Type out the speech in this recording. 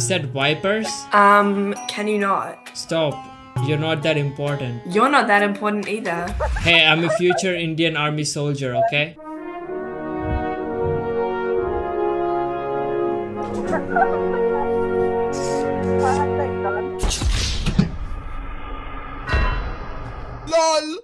You said wipers? Can you not? Stop. You're not that important. You're not that important either. Hey, I'm a future Indian Army soldier, okay? LOL